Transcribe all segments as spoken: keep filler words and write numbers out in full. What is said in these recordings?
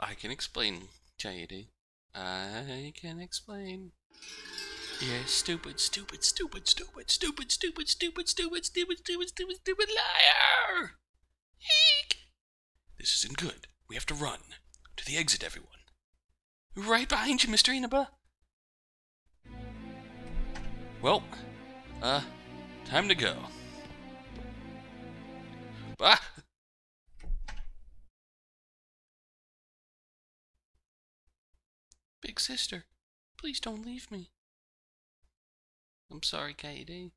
I can explain, Kaede. I can explain. Yeah, stupid, stupid, stupid, stupid, stupid, stupid, stupid, stupid, stupid, stupid, stupid, stupid liar! Eek! This isn't good. We have to run. To the exit, everyone. Right behind you, Mister Inaba! Well, uh, time to go. Ah! Big sister, please don't leave me. I'm sorry, Kaede.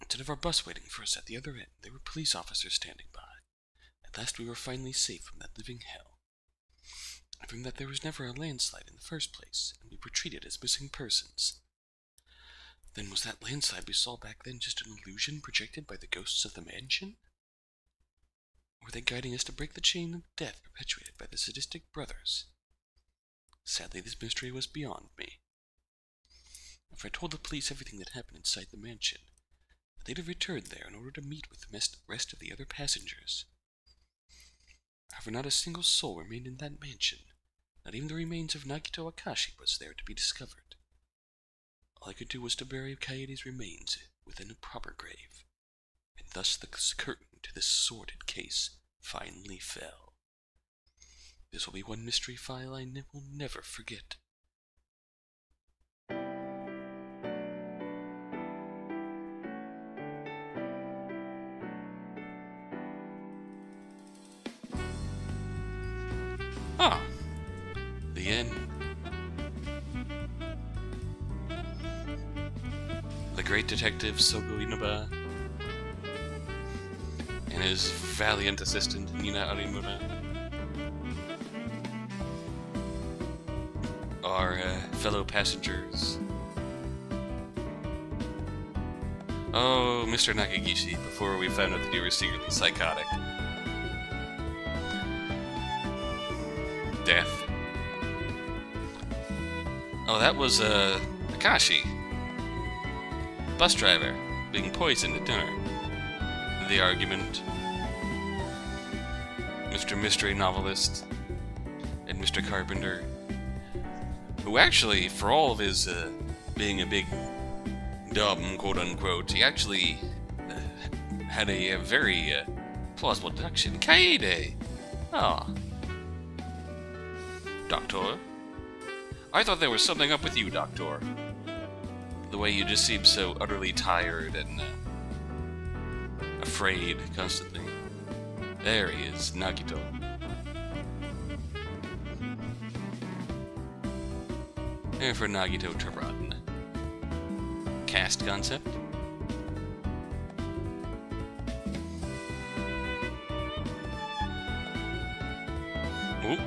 Instead of our bus waiting for us at the other end, there were police officers standing by. At last we were finally safe from that living hell. And from that there was never a landslide in the first place, and we were treated as missing persons. Then was that landslide we saw back then just an illusion projected by the ghosts of the mansion? Or were they guiding us to break the chain of death perpetuated by the sadistic brothers? Sadly, this mystery was beyond me. After I told the police everything that happened inside the mansion, I later returned there in order to meet with the rest of the other passengers. However, not a single soul remained in that mansion. Not even the remains of Nagito Akashi was there to be discovered. All I could do was to bury Kaede's remains within a proper grave, and thus the curtain to this sordid case finally fell. This will be one mystery file I ne- will never forget. Ah, the end. The great detective Sogo Inaba and his valiant assistant Nina Arimura are uh, fellow passengers. Oh, Mister Nakagishi, before we found out that you were secretly psychotic. Death. Oh, that was, uh, Akashi. Bus driver, being poisoned at dinner. The argument. Mister Mystery Novelist. And Mister Carpenter. Who actually, for all of his, uh, being a big dumb, quote-unquote, he actually uh, had a, a very uh, plausible deduction. Kaede! Oh. Doctor? I thought there was something up with you, Doctor. The way you just seem so utterly tired and uh, afraid constantly. There he is, Nagito. And for Nagito to run. Cast concept? Oop.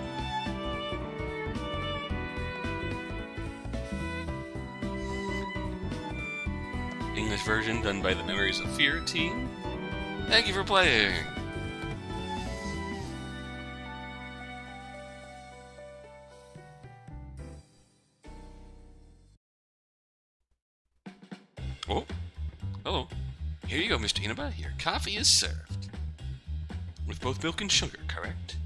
English version done by the Memories of Fear team. Thank you for playing! Oh, hello. Here you go, Mister Inaba. Your coffee is served. With both milk and sugar, correct?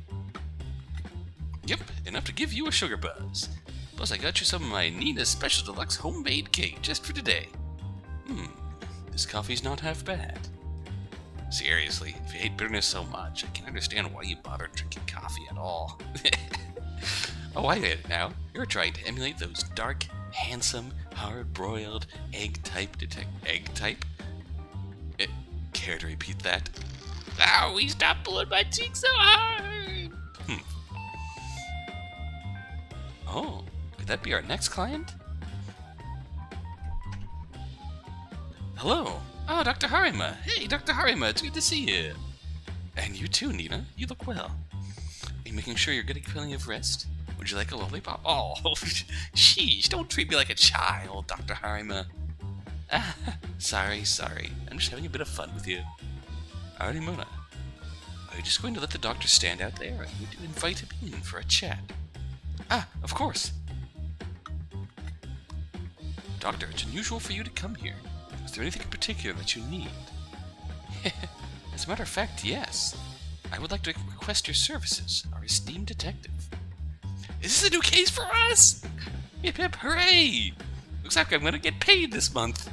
Yep, enough to give you a sugar buzz. Plus I got you some of my Nina's Special Deluxe homemade cake just for today. Hmm, this coffee's not half bad. Seriously, if you hate bitterness so much, I can understand why you bother drinking coffee at all. Oh, I get it now. You're trying to emulate those dark, handsome, hard-broiled, egg-type detect- egg-type? Eh, care to repeat that? Ow, he stopped pulling my cheek so hard! Hmm. Oh, could that be our next client? Hello! Oh, Doctor Harima! Hey, Doctor Harima, it's good to see you! And you too, Nina. You look well. Are you making sure you're getting plenty of rest? Would you like a lollipop? Oh, sheesh, don't treat me like a child, Doctor Harima. Ah, sorry, sorry. I'm just having a bit of fun with you. Arimura, are you just going to let the doctor stand out there? I need to invite him in for a chat. Ah, of course! Doctor, it's unusual for you to come here. Is there anything in particular that you need? As a matter of fact, yes. I would like to request your services, our esteemed detective. Is this a new case for us? Hip hip hooray! Looks like I'm gonna get paid this month.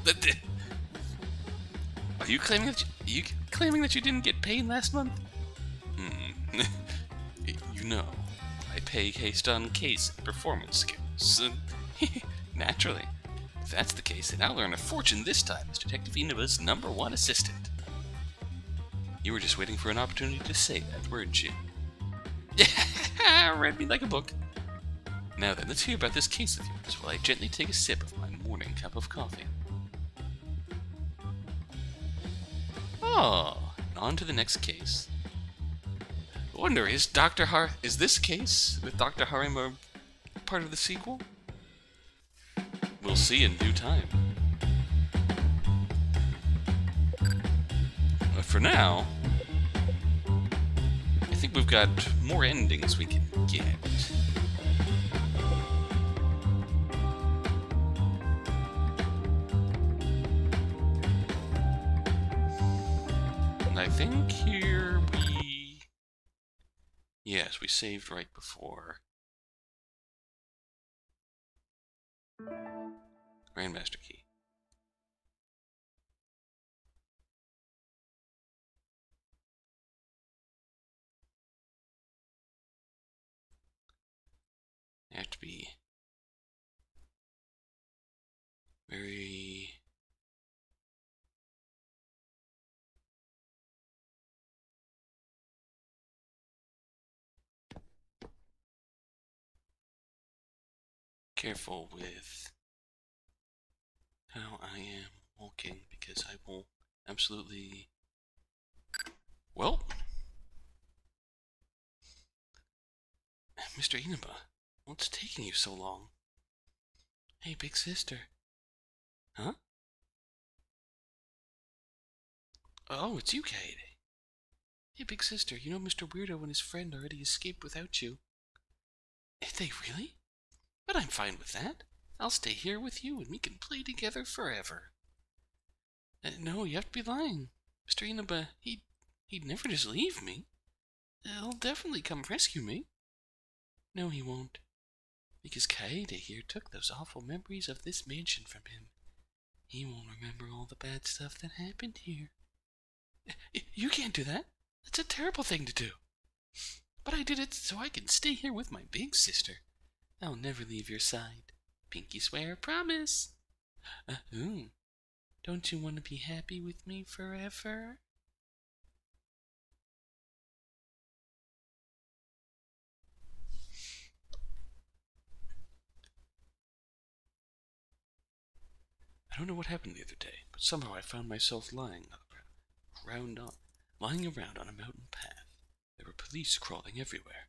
Are you claiming that you, are you claiming that you didn't get paid last month? Hmm. You know, I pay based on case and performance skills. Naturally. If that's the case, then I'll earn a fortune this time as Detective Inaba's number one assistant. You were just waiting for an opportunity to say that, weren't you? Read me like a book. Now then, let's hear about this case of yours while I gently take a sip of my morning cup of coffee. Oh, and on to the next case. I wonder, is Doctor Har- is this case with Doctor Harima part of the sequel? We'll see in due time. But for now, I think we've got more endings we can get. And I think here we... Yes, we saved right before... Grandmaster Key. You have to be very careful with how I am walking, because I will absolutely... Well, Mister Inaba, what's taking you so long? Hey, big sister. Huh? Oh, it's you, Kaede. Hey, big sister, you know Mister Weirdo and his friend already escaped without you. Did they really? But I'm fine with that. I'll stay here with you, and we can play together forever. Uh, no, you have to be lying. Mister Inaba, he'd, he'd never just leave me. Uh, he'll definitely come rescue me. No, he won't. Because Kaede here took those awful memories of this mansion from him. He won't remember all the bad stuff that happened here. Uh, you can't do that. That's a terrible thing to do. But I did it so I can stay here with my big sister. I'll never leave your side. Pinky swear, promise! Uh, ooh. Don't you want to be happy with me forever? I don't know what happened the other day, but somehow I found myself lying around on, lying around on a mountain path. There were police crawling everywhere.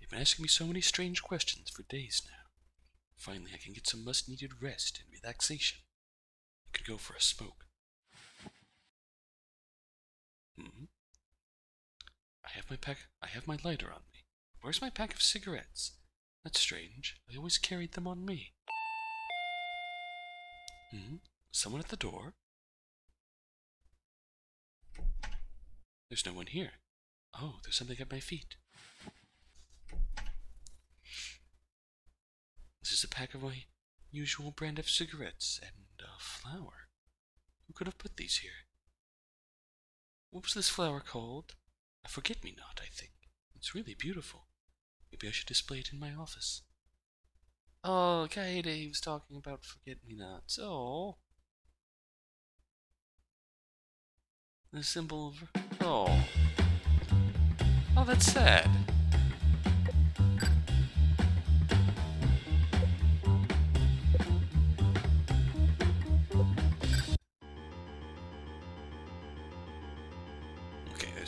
They've been asking me so many strange questions for days now. Finally, I can get some must-needed rest and relaxation. I could go for a smoke. Mm-hmm. I have my pack. I have my lighter on me. Where's my pack of cigarettes? That's strange. I always carried them on me. Hmm. Someone at the door. There's no one here. Oh, there's something at my feet. This is a pack of my usual brand of cigarettes and a flower. Who could have put these here? What was this flower called? A forget-me-not, I think. It's really beautiful. Maybe I should display it in my office. Oh, Kaede was talking about forget-me-nots. Oh. The symbol of... Oh. Oh, that's sad.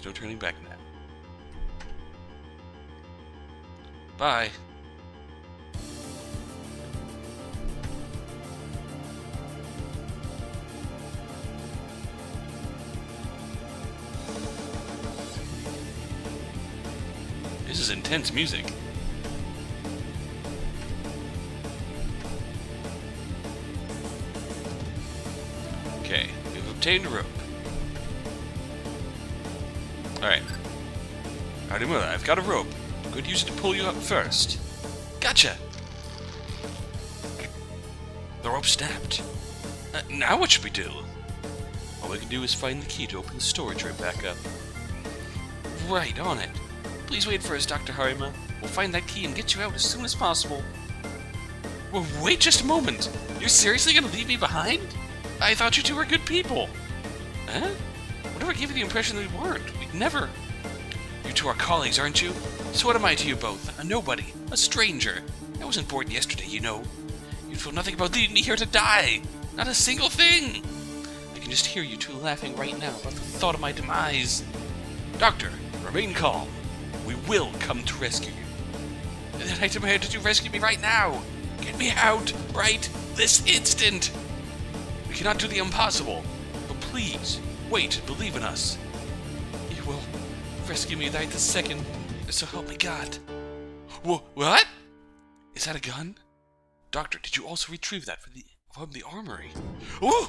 No turning back now. Bye. This is intense music. Okay, we've obtained a rope. Alright, Arimura, I've got a rope. Could use it to pull you up first. Gotcha! The rope snapped. Uh, now what should we do? All we can do is find the key to open the storage room back up. Right on it. Please wait for us, Doctor Harima. We'll find that key and get you out as soon as possible. Well, wait just a moment! You're seriously gonna leave me behind? I thought you two were good people! Huh? Whatever gave you the impression that we weren't? We'd never... You two are colleagues, aren't you? So what am I to you both? A nobody. A stranger. I wasn't born yesterday, you know. You'd feel nothing about leaving me here to die! Not a single thing! I can just hear you two laughing right now about the thought of my demise. Doctor, remain calm. We will come to rescue you. Then I demand that you rescue me right now! Get me out, right this instant! We cannot do the impossible, but please, wait, believe in us. You will rescue me right this second, so help me God. Wh what? Is that a gun? Doctor, did you also retrieve that from the, from the armory? Ooh!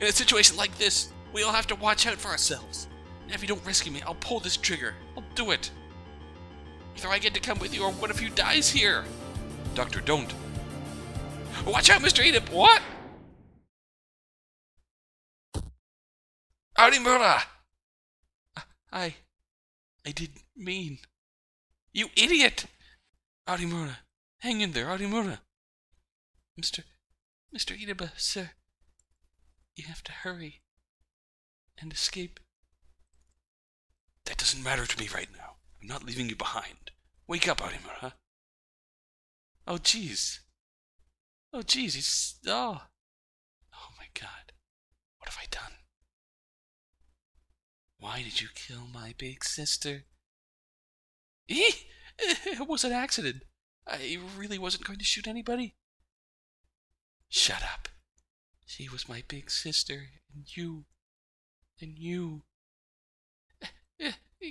In a situation like this, we all have to watch out for ourselves. And if you don't rescue me, I'll pull this trigger. I'll do it. Either I get to come with you, or one of you dies here. Doctor, don't. Watch out, Mister Edip! What? Arimura! I... I didn't mean... You idiot! Arimura, hang in there, Arimura. Mister... Mister Inaba, sir. You have to hurry. And escape. That doesn't matter to me right now. I'm not leaving you behind. Wake up, Arimura. Oh, jeez. Oh, jeez, he's... Oh. Oh, my God. What have I done? Why did you kill my big sister? Eh? It was an accident. I really wasn't going to shoot anybody. Shut up. She was my big sister, and you... And you...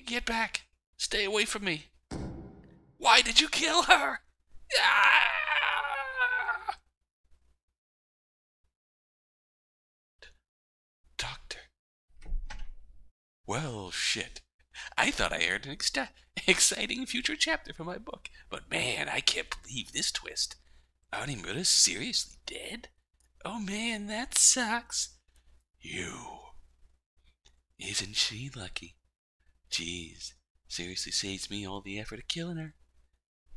Get back. Stay away from me. Why did you kill her? Ah! Doctor. Well, shit. I thought I heard an ex exciting future chapter for my book, but man, I can't believe this twist. Arimura's seriously dead? Oh man, that sucks. You. Isn't she lucky? Jeez, seriously saves me all the effort of killing her.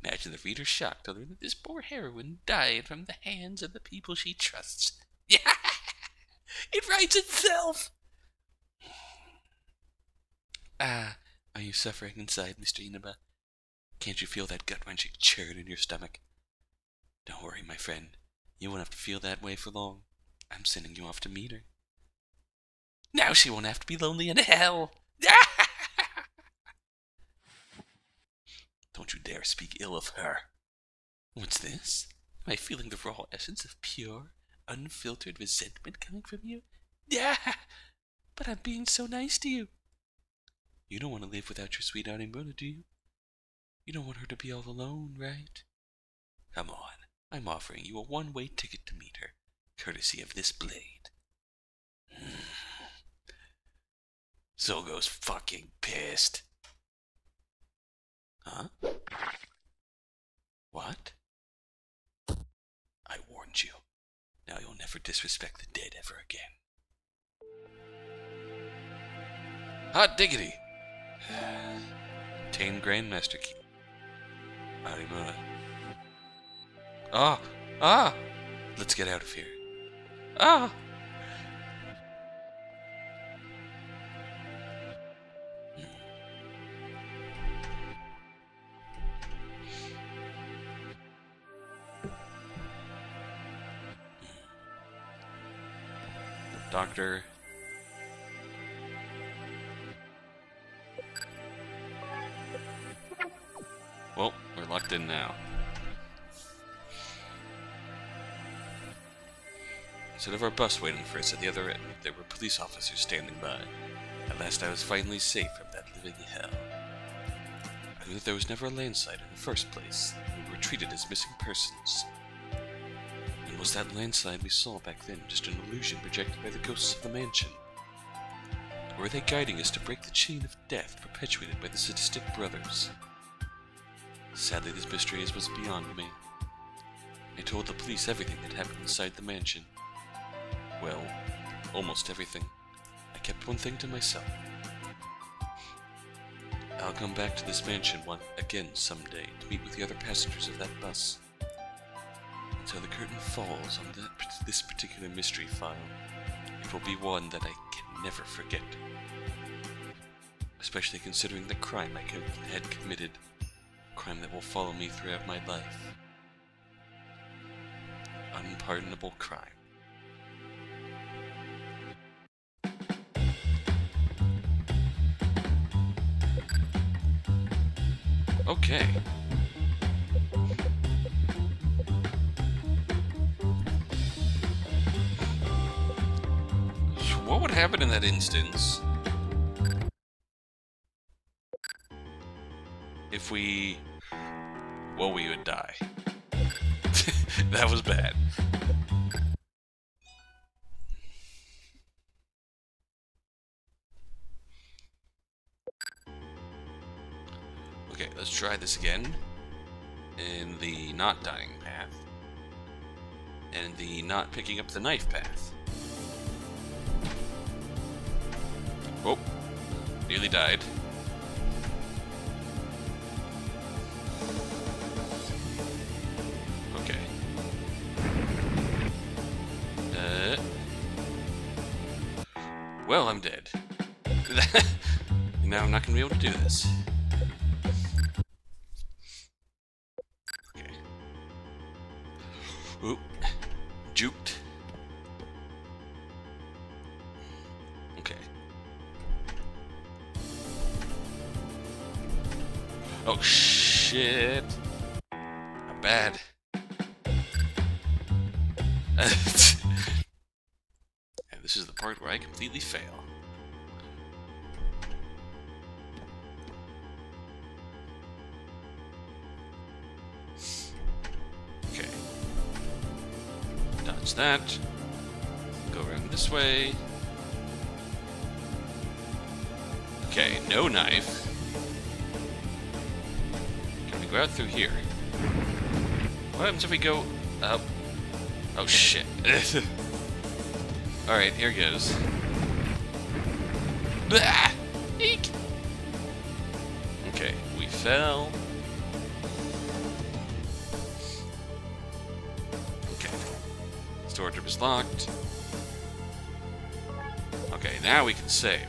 Imagine the reader's shock to learn that this poor heroine died from the hands of the people she trusts. Yeah! It writes itself! Ah, are you suffering inside, Mister Inaba? Can't you feel that gut-wrenching churn in your stomach? Don't worry, my friend. You won't have to feel that way for long. I'm sending you off to meet her. Now she won't have to be lonely in hell! Don't you dare speak ill of her. What's this? Am I feeling the raw essence of pure, unfiltered resentment coming from you? Yeah, but I'm being so nice to you. You don't want to live without your sweet Arimura, do you? You don't want her to be all alone, right? Come on, I'm offering you a one-way ticket to meet her, courtesy of this blade. Sogo's fucking pissed. Huh? What? I warned you. Now you'll never disrespect the dead ever again. Hot diggity! Obtain Grandmaster Key. Arimura. Ah! Ah! Let's get out of here. Ah! Doctor. Well, we're locked in now. Instead of our bus waiting for us at the other end, there were police officers standing by. At last I was finally safe from that living hell. I knew that there was never a landslide in the first place, and we were treated as missing persons. Was that landslide we saw back then just an illusion projected by the ghosts of the mansion? Or are they guiding us to break the chain of death perpetuated by the sadistic brothers? Sadly, this mystery was beyond me. I told the police everything that happened inside the mansion. Well, almost everything. I kept one thing to myself. I'll come back to this mansion one again someday to meet with the other passengers of that bus. Until the curtain falls on that, this particular mystery file, it will be one that I can never forget. Especially considering the crime I had committed, a crime that will follow me throughout my life. Unpardonable crime. Okay. So what would happen in that instance if we... Well, we would die. That was bad. Okay, let's try this again. In the not dying path. And the not picking up the knife path. Oh, nearly died. Okay. Uh. Well, I'm dead. Now I'm not gonna be able to do this. Oop. Juked. Okay. Oh, shit. Not bad. And this is the part where I completely fail. That. Go around this way. Okay, no knife. Can we go out through here? What happens if we go up? Oh shit. Alright, here goes. Blah! Eek! Okay, we fell. Door trip is locked. Okay, now we can save.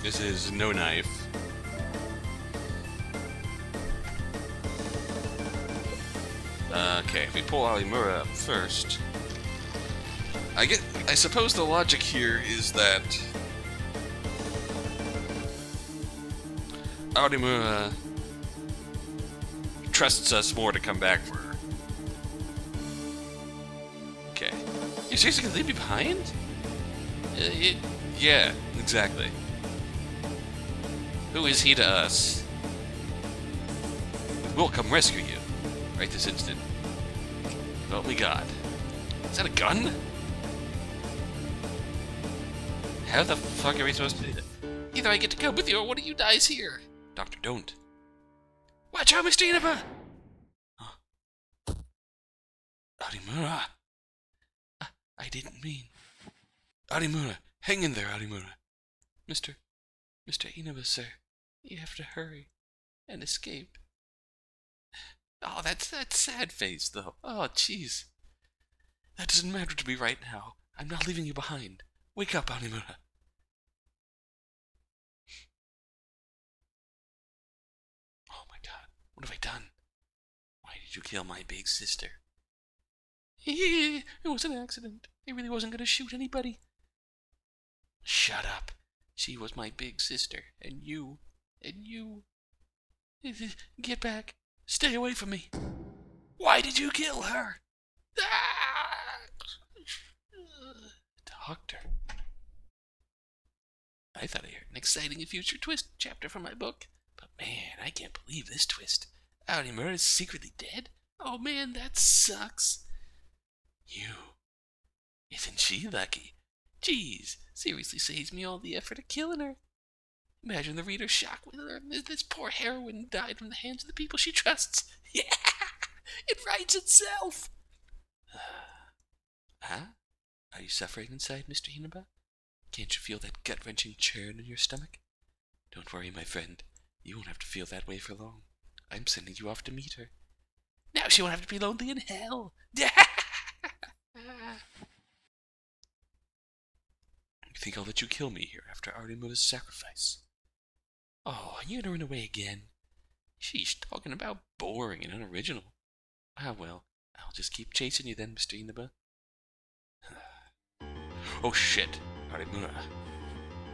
This is no knife. Uh, okay, if we pull Arimura up first, I get. I suppose the logic here is that Arimura trusts us more to come back for her. Okay. You seriously gonna leave me behind? Uh, it, yeah, exactly. Who is he to us? We'll come rescue you. Right this instant. Help me God. Is that a gun? How the fuck are we supposed to do that? Either I get to come with you or one of you dies here. Doctor, don't. Watch out, Mister Inaba! Huh. Arimura! Uh, I didn't mean... Arimura! Hang in there, Arimura! Mister... Mister Inaba, sir. You have to hurry and escape. Oh, that's that sad face, though. Oh, jeez. That doesn't matter to me right now. I'm not leaving you behind. Wake up, Arimura! What have I done? Why did you kill my big sister? It was an accident. I really wasn't going to shoot anybody. Shut up. She was my big sister. And you. And you. Get back. Stay away from me. Why did you kill her? Doctor. I thought I heard an exciting future twist chapter from my book. But man, I can't believe this twist. Arimura is secretly dead? Oh man, that sucks. You. Isn't she lucky? Jeez, seriously saves me all the effort of killing her. Imagine the reader's shock when they learn this poor heroine died from the hands of the people she trusts. Yeah! It writes itself! Huh? Are you suffering inside, Mister Inaba? Can't you feel that gut-wrenching churn in your stomach? Don't worry, my friend. You won't have to feel that way for long. I'm sending you off to meet her. Now she won't have to be lonely in hell! You think I'll let you kill me here after Arimuna's sacrifice? Oh, you're gonna run away again. She's talking about boring and unoriginal. Ah, well, I'll just keep chasing you then, Mister Inaba. Oh shit, Arimura.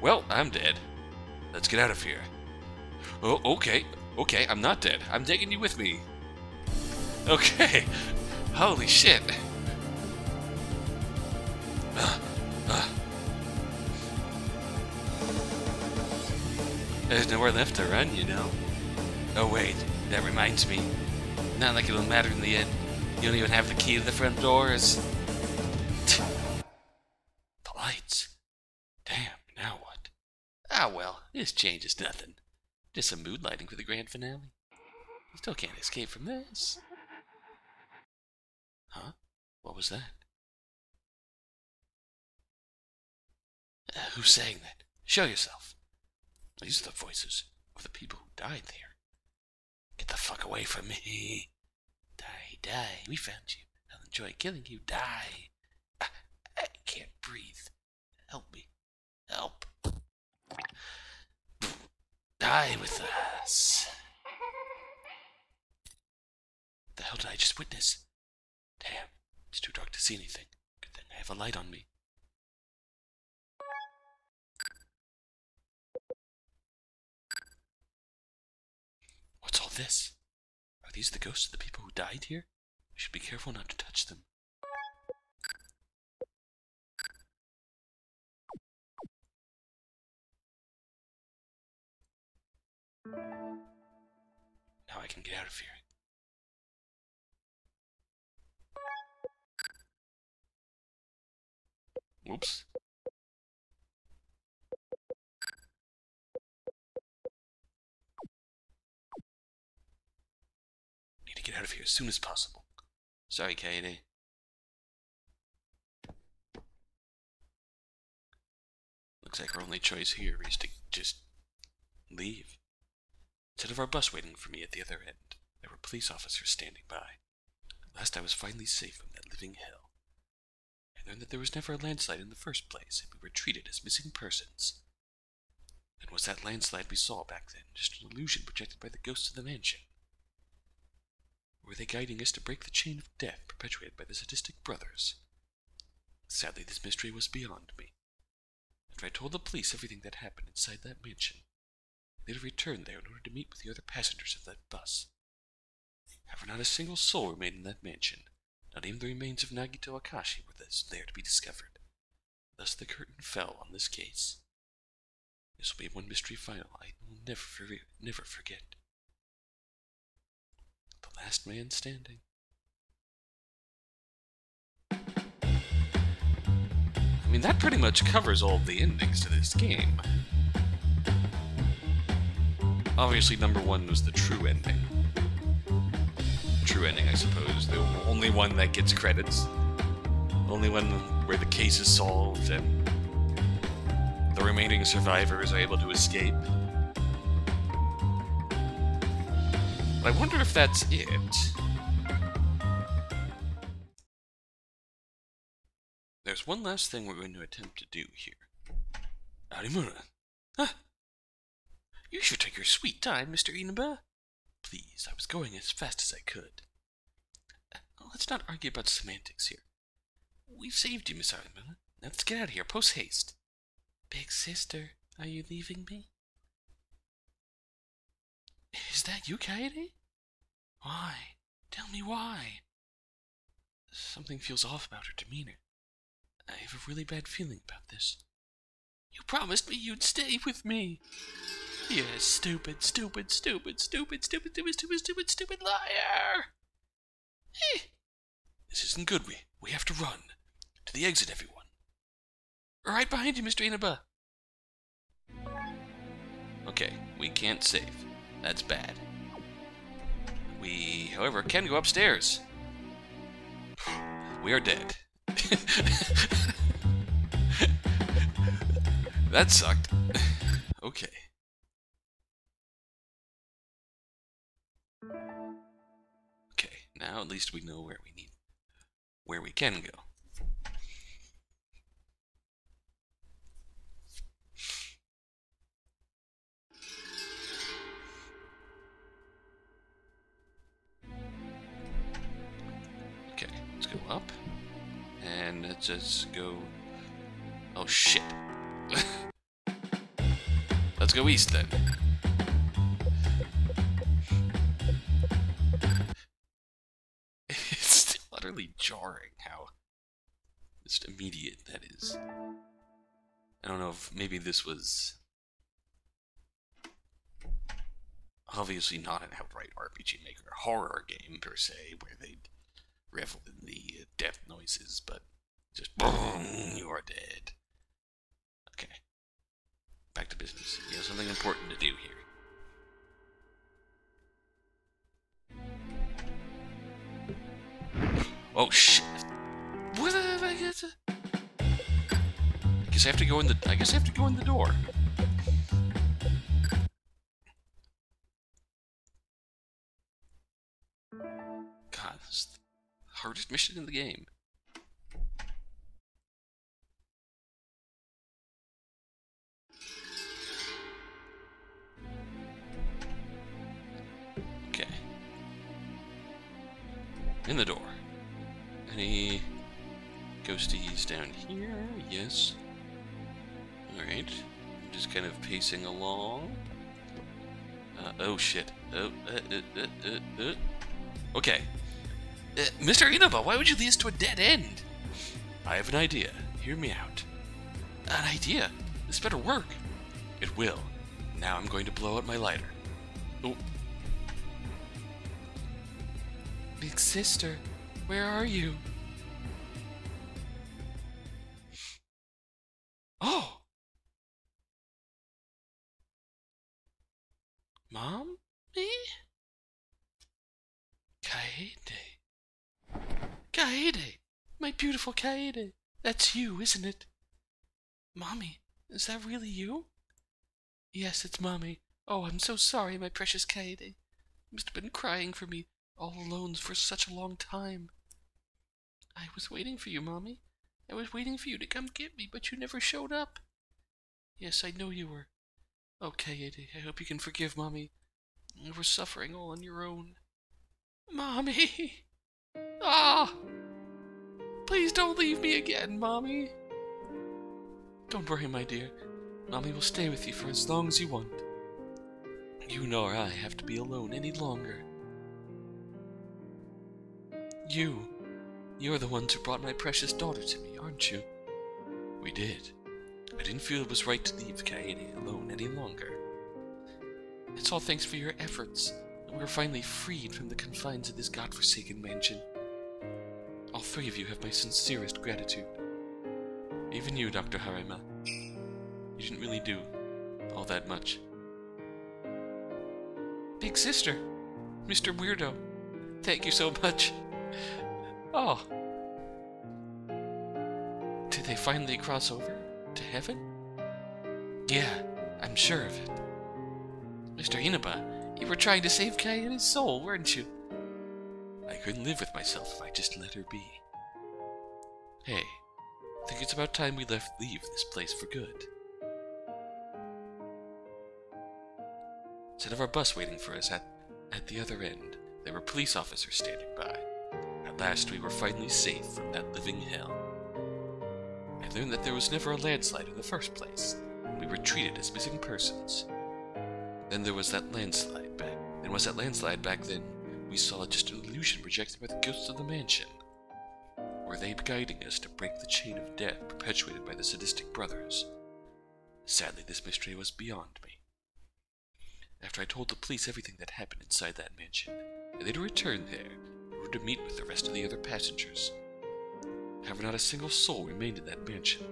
Well, I'm dead. Let's get out of here. Oh, okay, okay, I'm not dead. I'm taking you with me. Okay, holy shit. Uh, uh. There's nowhere left to run, you know. Oh wait, that reminds me. Not like it'll matter in the end. You don't even have the key to the front doors. The lights. Damn, now what? Ah well, this changes nothing. Just some mood lighting for the grand finale. You still can't escape from this. Huh? What was that? Uh, who sang that? Show yourself. These are the voices of the people who died there. Get the fuck away from me. Die, die. We found you. I'll enjoy killing you. Die. I, I can't breathe. Help me. Help. Die with us. What the hell did I just witness? Damn, it's too dark to see anything. Good thing I have a light on me. What's all this? Are these the ghosts of the people who died here? We should be careful not to touch them. Now I can get out of here. Whoops. Need to get out of here as soon as possible. Sorry, Kaede. Looks like our only choice here is to just leave. Instead of our bus waiting for me at the other end, there were police officers standing by. At last I was finally safe from that living hell. I learned that there was never a landslide in the first place, and we were treated as missing persons. And was that landslide we saw back then just an illusion projected by the ghosts of the mansion? Or were they guiding us to break the chain of death perpetuated by the sadistic brothers? Sadly, this mystery was beyond me. After I told the police everything that happened inside that mansion, they had returned there in order to meet with the other passengers of that bus. However, not a single soul remained in that mansion. Not even the remains of Nagito Akashi were thus there to be discovered. Thus the curtain fell on this case. This will be one mystery final I will never, for never forget. The last man standing. I mean, that pretty much covers all the endings to this game. Obviously, number one was the true ending. True ending, I suppose. The only one that gets credits. The only one where the case is solved and the remaining survivors are able to escape. I wonder if that's it. There's one last thing we're going to attempt to do here. Arimura. Huh? You should take your sweet time, Mister Inaba. Please, I was going as fast as I could. Uh, let's not argue about semantics here. We've saved you, Miss Arimura. Now let's get out of here, post haste. Big sister, are you leaving me? Is that you, Kaede? Why? Tell me why. Something feels off about her demeanor. I have a really bad feeling about this. You promised me you'd stay with me. You stupid, stupid, stupid, stupid, stupid, stupid, stupid, stupid, stupid liar! Eh. This isn't good. We we have to run. To the exit, everyone. Right behind you, Mister Inaba. Okay, we can't save. That's bad. We, however, can go upstairs. We are dead. That sucked. Okay. Okay, now at least we know where we need, where we can go. Up and let's just go. Oh shit! Let's go east then. It's still utterly jarring how just immediate that is. I don't know if maybe this was obviously not an outright R P G Maker horror game per se, where they'd revel in the death noises, but just boom, you are dead. Okay. Back to business. We have something important to do here. Oh shit! What did I get? I guess I have to go in the. I guess I have to go in the door. God. This is hardest mission in the game. Okay. In the door. Any ghosties down here? Yes. Alright. I'm just kind of pacing along. Uh, oh shit. Oh, uh, uh, uh, uh, uh. Okay. Uh, Mister Inaba, why would you lead us to a dead end? I have an idea. Hear me out. An idea? This better work. It will. Now I'm going to blow out my lighter. Oh. Big sister, where are you? Oh! Mommy? Kaede. Kaede! My beautiful Kaede! That's you, isn't it? Mommy, is that really you? Yes, it's Mommy. Oh, I'm so sorry, my precious Kaede. You must have been crying for me all alone for such a long time. I was waiting for you, Mommy. I was waiting for you to come get me, but you never showed up. Yes, I know you were. Oh, Kaede, I hope you can forgive Mommy. You were suffering all on your own. Mommy! Ah! Please don't leave me again, Mommy. Don't worry, my dear. Mommy will stay with you for as long as you want. You nor I have to be alone any longer. You, you're the ones who brought my precious daughter to me, aren't you? We did. I didn't feel it was right to leave Kaede alone any longer. It's all thanks for your efforts. We are finally freed from the confines of this godforsaken mansion. All three of you have my sincerest gratitude. Even you, Doctor Harima. You didn't really do all that much. Big sister, Mister Weirdo, thank you so much. Oh. Did they finally cross over to heaven? Yeah, I'm sure of it. Mister Inaba, you were trying to save Kaede's soul, weren't you? I couldn't live with myself if I just let her be. Hey, I think it's about time we left leave this place for good. Instead of our bus waiting for us at, at the other end, there were police officers standing by. At last we were finally safe from that living hell. I learned that there was never a landslide in the first place, and we were treated as missing persons. Then there was that landslide back. Then was that landslide back then? We saw just an illusion projected by the ghosts of the mansion. Were they guiding us to break the chain of death perpetuated by the sadistic brothers? Sadly, this mystery was beyond me. After I told the police everything that happened inside that mansion, I later returned there in order to meet with the rest of the other passengers. However, not a single soul remained in that mansion,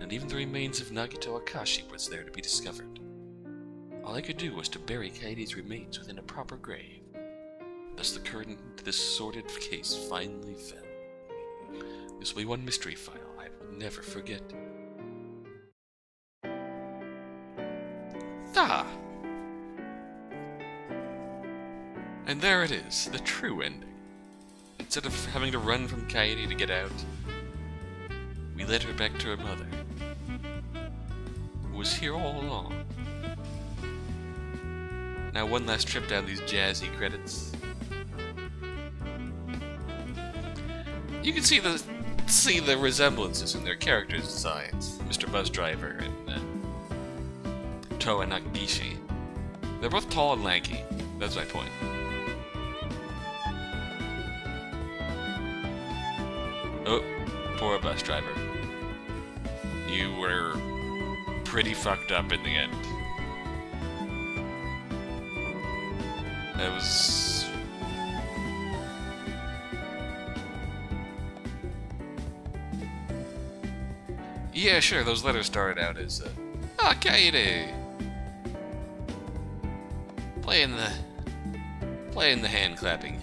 and even the remains of Nagito Akashi was there to be discovered. All I could do was to bury Kaede's remains within a proper grave. Thus the curtain to this sordid case finally fell. This will be one mystery file I will never forget. Ah! And there it is, the true ending. Instead of having to run from Kaede to get out, we led her back to her mother, who was here all along. Now one last trip down these jazzy credits. You can see the see the resemblances in their characters' designs. Mister Bus Driver and uh, Toa Nakagishi. They're both tall and lanky. That's my point. Oh, poor bus driver. You were pretty fucked up in the end. That was... Yeah, sure, those letters started out as, uh... Ah, Kaede! Playing the... Playing the hand-clapping game.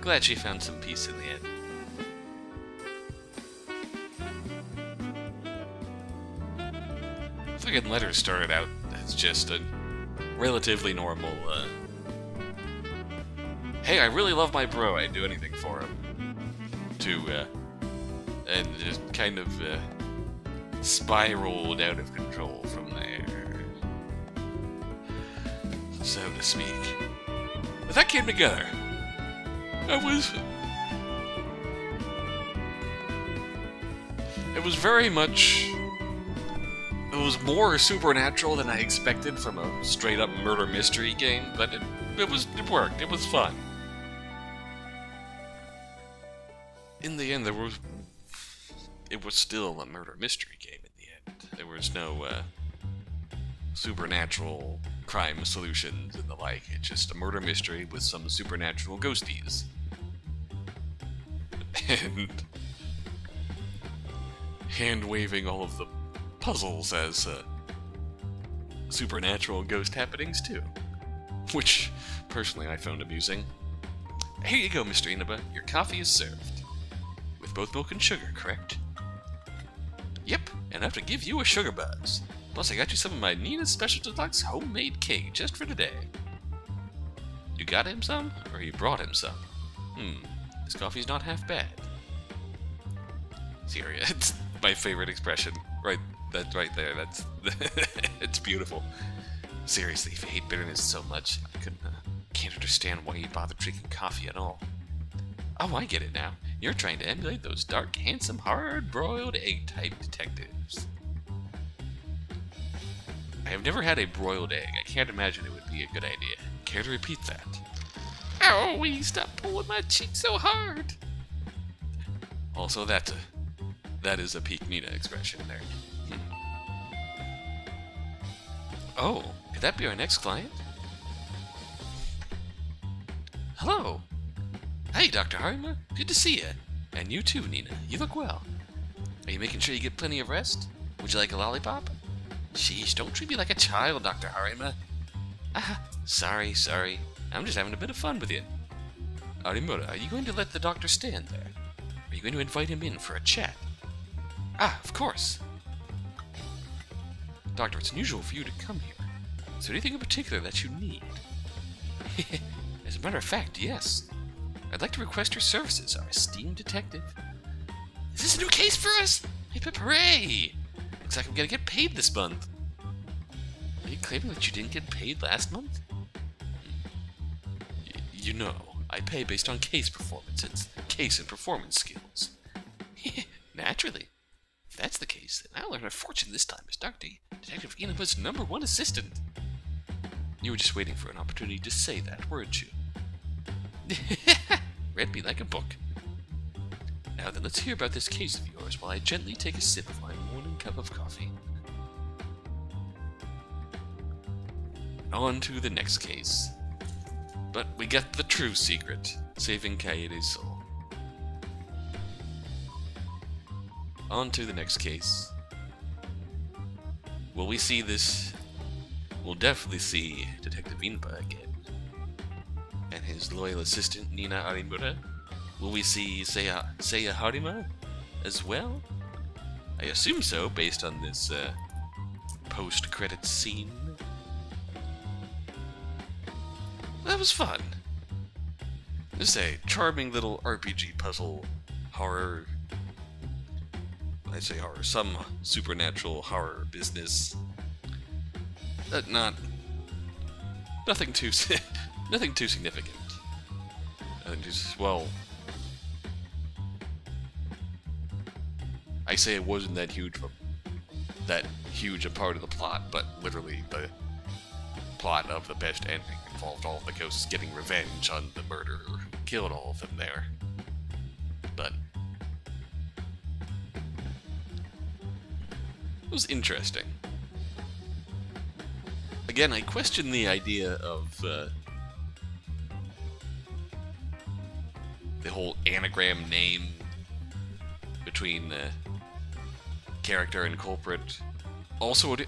Glad she found some peace in the end. Fucking letters started out as just a relatively normal, uh... Hey, I really love my bro, I'd do anything for him. To, uh... And just kind of, uh... spiraled out of control from there. So to speak. But that came together. It was... It was very much... It was more supernatural than I expected from a straight-up murder mystery game, but it, it was... It worked. It was fun. In the end, there was... It was still a murder mystery game in the end. There was no, uh... supernatural crime solutions and the like. It's just a murder mystery with some supernatural ghosties. And hand-waving all of the puzzles as uh, supernatural ghost happenings, too. Which, personally, I found amusing. Here you go, Mister Inaba. Your coffee is served. With both milk and sugar, correct? Yep, and I have to give you a sugar buzz. Plus, I got you some of my Nina's Special Deluxe homemade cake just for today. You got him some? Or you brought him some? Hmm. This coffee's not half bad. Syria, it's my favorite expression. Right, that's right there. That's it's beautiful. Seriously, if you hate bitterness so much, I couldn't, uh, can't understand why you bother drinking coffee at all. Oh, I get it now. You're trying to emulate those dark, handsome, hard-broiled egg-type detectives. I have never had a broiled egg. I can't imagine it would be a good idea. Care to repeat that? Owie, stop pulling my cheek so hard! Also, that's a, that is a peak Nina expression there. Hmm. Oh, could that be our next client? Hello! Hey, Doctor Harima. Good to see you. And you too, Nina. You look well. Are you making sure you get plenty of rest? Would you like a lollipop? Sheesh, don't treat me like a child, Doctor Harima. Ah, sorry, sorry. I'm just having a bit of fun with you. Arimura, are you going to let the doctor stand there? Are you going to invite him in for a chat? Ah, of course. Doctor, it's unusual for you to come here. Is there anything in particular that you need? As a matter of fact, yes. I'd like to request your services, our esteemed detective. Is this a new case for us? Hooray! Looks like I'm gonna get paid this month. Are you claiming that you didn't get paid last month? Y you know, I pay based on case performance. It's case and performance skills. Naturally. If that's the case, then I'll earn a fortune this time as Doctor Detective Inaba's number one assistant. You were just waiting for an opportunity to say that, weren't you? Read me like a book. Now then, let's hear about this case of yours while I gently take a sip of my cup of coffee. On to the next case. But we get the true secret, saving Kaede's soul. on to the next case. Will we see this? We'll definitely see Detective Inaba again. And his loyal assistant, Nina Arimura. Will we see Seiya, Seiya Harima as well? I assume so, based on this uh, post-credits scene. That was fun. Just a charming little R P G puzzle, horror... I say horror, some supernatural horror business. But not... Nothing too... nothing too significant. Nothing too... well... I say it wasn't that huge of a, that huge a part of the plot, but literally the plot of the best ending involved all the ghosts getting revenge on the murderer who killed all of them there. But it was interesting. Again, I question the idea of uh, the whole anagram name between uh, character and culprit. Also, I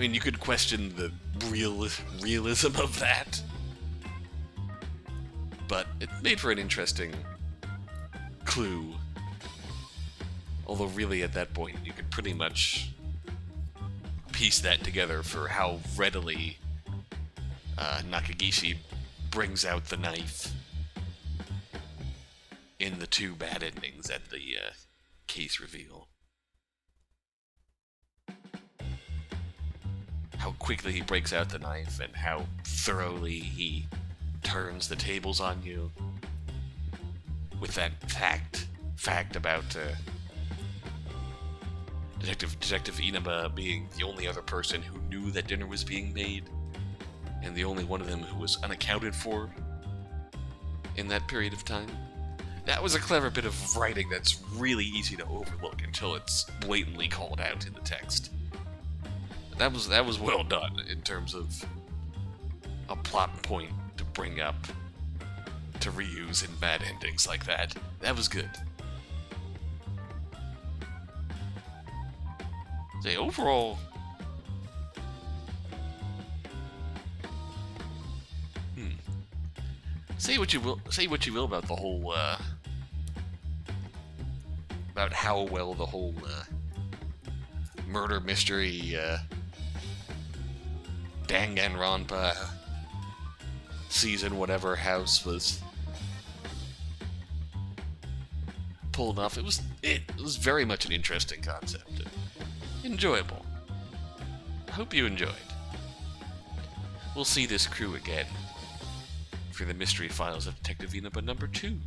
mean, you could question the real realism of that, but it made for an interesting clue. Although, really, at that point, you could pretty much piece that together for how readily uh, Nakagishi brings out the knife in the two bad endings at the uh, case reveal. How quickly he breaks out the knife and how thoroughly he turns the tables on you with that fact fact about uh, Detective Detective Inaba being the only other person who knew that dinner was being made and the only one of them who was unaccounted for in that period of time. That was a clever bit of writing that's really easy to overlook until it's blatantly called out in the text. That was that was well done in terms of a plot point to bring up, to reuse in bad endings like that. That was good. The overall... Say what you will. Say what you will about the whole, uh, about how well the whole uh, murder mystery, uh, Danganronpa season whatever house was pulled off. It was it was very much an interesting concept, enjoyable. I hope you enjoyed. We'll see this crew again. The mystery files of Detective Inaba number two.